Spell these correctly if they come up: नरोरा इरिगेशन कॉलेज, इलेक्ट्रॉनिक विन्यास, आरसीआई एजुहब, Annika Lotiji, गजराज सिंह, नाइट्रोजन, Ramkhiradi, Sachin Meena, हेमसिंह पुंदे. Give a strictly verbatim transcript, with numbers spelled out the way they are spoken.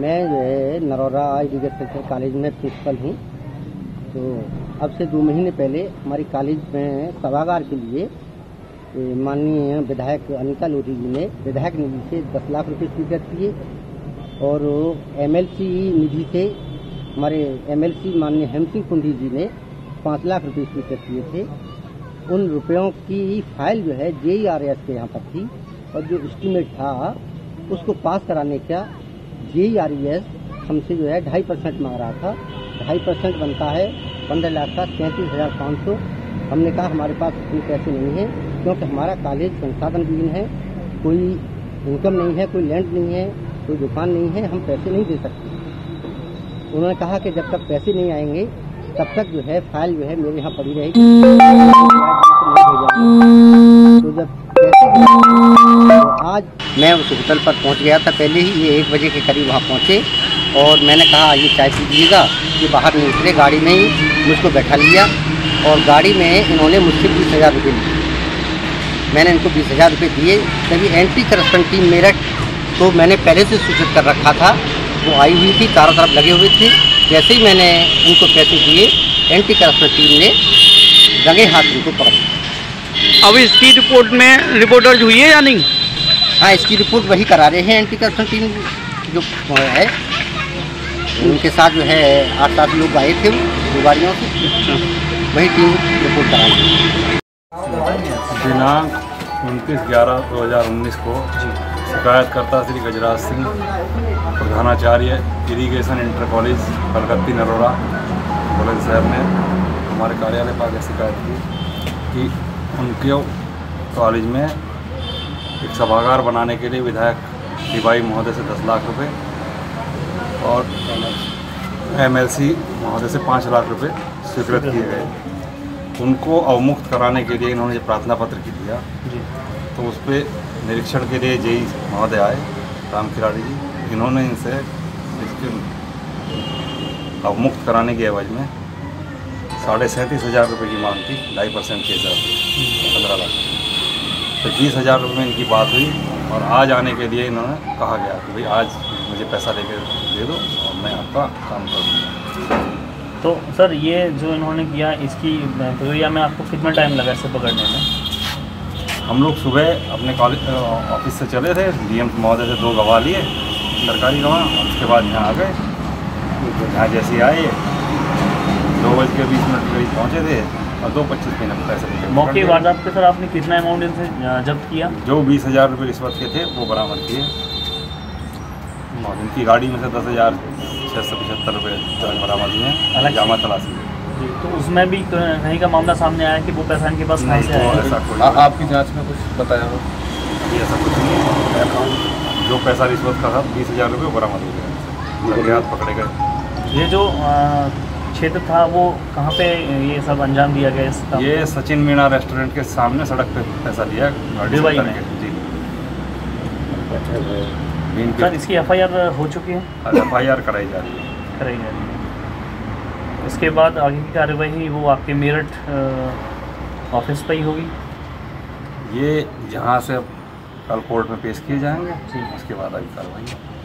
मैं नरोरा इरिगेशन कॉलेज में प्रिंसिपल हूँ। तो अब से दो महीने पहले हमारी कॉलेज में सभागार के लिए माननीय विधायक अनिका लोटीजी ने विधायक निधि से दस लाख रुपए स्वीकृत किए और एमएलसी निधि से हमारे एमएलसी माननीय हेमसिंह पुंदेजी ने पाँच लाख रुपए स्वीकृत किए थे। उन रुपयों की फाइल जो है जेईआरएस के यहाँ पर थी और जो एस्टीमेट था उसको पास कराने का जेईआरएस हमसे जो है ढाई परसेंट मांग रहा था। ढाई परसेंट बनता है पंद्रह लाख का तैंतीस हजार पाँच सौ। हमने कहा हमारे पास इतने पैसे नहीं है क्योंकि हमारा कॉलेज संसाधन विहीन है, कोई इनकम नहीं है, कोई लैंड नहीं है, कोई दुकान नहीं है, हम पैसे नहीं दे सकते। उन्होंने कहा कि जब तक पैसे नहीं आएंगे तब तक जो है फाइल जो है मेरे यहाँ पड़ी रहेगी। तो जब पैसे आज मैं उस होटल पर पहुँच गया था, पहले ही ये एक बजे के करीब वहाँ पहुँचे और मैंने कहा आइए चाय पीजिएगा। ये बाहर निकले, गाड़ी में ही मुझको बैठा लिया और गाड़ी में इन्होंने मुझसे बीस हज़ार रुपये लिए। मैंने इनको बीस हज़ार रुपये दिए। तभी एंटी करप्शन टीम मेरठ तो मैंने पहले से सूचित कर रखा था, वो आई हुई थी, चारों तरफ लगे हुए थे। जैसे ही मैंने उनको पैसे दिए एंटी करप्शन टीम ने रंगे हाथ उनको पकड़ लिया। अब इसकी रिपोर्ट में रिपोर्ट दर्ज हुई है या नहीं? हाँ, इसकी रिपोर्ट वही करा रहे हैं। एंटी करप्शन टीम जो है उनके साथ जो है आठ सात लोग आए थे गाड़ियों से, वही टीम रिपोर्ट करा रही है। दिनांक उनतीस ग्यारह दो हज़ार उन्नीस को शिकायतकर्ता श्री गजराज सिंह, प्रधानाचार्य irrigation inter college Kalgatti Narora, बोलन साहब ने हमारे कार्यालय पर आगे शिकायत की कि उनके कॉलेज में एक सभागार बनाने के लिए विधायक तिवारी महोदय से दस लाख रुपए और एमएलसी महोदय से पाँच लाख रुपए स्वीकृत किए गए। उनको अवमुक्त कराने के लिए इन्होंने प्रार्थना पत्र की दिया, तो उस पर निरीक्षण के लिए जेई महोदय आए रामखिराड़ी जी। इन्होंने इनसे इसके अवमुक्त कराने के एवज में साढ़े सैंतीस हज़ार रुपये की मांग की, ढाई परसेंट के हिसाब से पंद्रह लाख। तो बीस हज़ार रुपये में इनकी बात हुई और आज आने के लिए इन्होंने कहा गया कि भाई आज मुझे पैसा लेकर दे दो और मैं आपका काम कर दूँगा। तो सर ये जो इन्होंने किया इसकी प्रक्रिया में आपको कितना टाइम लगा इसे पकड़ने में? हम लोग सुबह अपने कॉलेज ऑफिस से चले थे, डीएम महोदय से दो गवाह लिए, सरकारी गवाह, और उसके बाद यहाँ आ गए। यहाँ जैसे आए दो बज के बीस मिनट करीब पहुँचे थे और दो पच्चीस महीने में पैसे। मौके वारदात पे सर आपने कितना अमाउंट इनसे जब्त किया? जो बीस हज़ार रुपये रिश्वत के थे वो बरामद किए और इनकी गाड़ी में से दस हज़ार छः सौ पचहत्तर रुपये बरामद हुए हैं जामा तलाशी। तो उसमें भी कहीं का मामला सामने आया कि वो पैसा इनके पास नहीं से आया? आपकी जाँच में कुछ बताया हो? अभी ऐसा कुछ नहीं है। जो पैसा रिश्वत का था बीस हज़ार रुपये बरामद हो गया, उनके हाथ पकड़े गए। ये जो क्षेत्र था वो कहाँ पे ये सब अंजाम दिया गया? इसका ये सचिन मीणा रेस्टोरेंट के सामने सड़क पे पैसा लिया दुबई में जी। सर इसकी एफआईआर हो चुकी है? एफआईआर कराई जा रही है कराई जा रही है इसके बाद आगे की कार्रवाई वो आपके मेरठ ऑफिस पर ही होगी। ये जहाँ से कल कोर्ट में पेश किए जाएंगे, उसके बाद आगे कार्रवाई।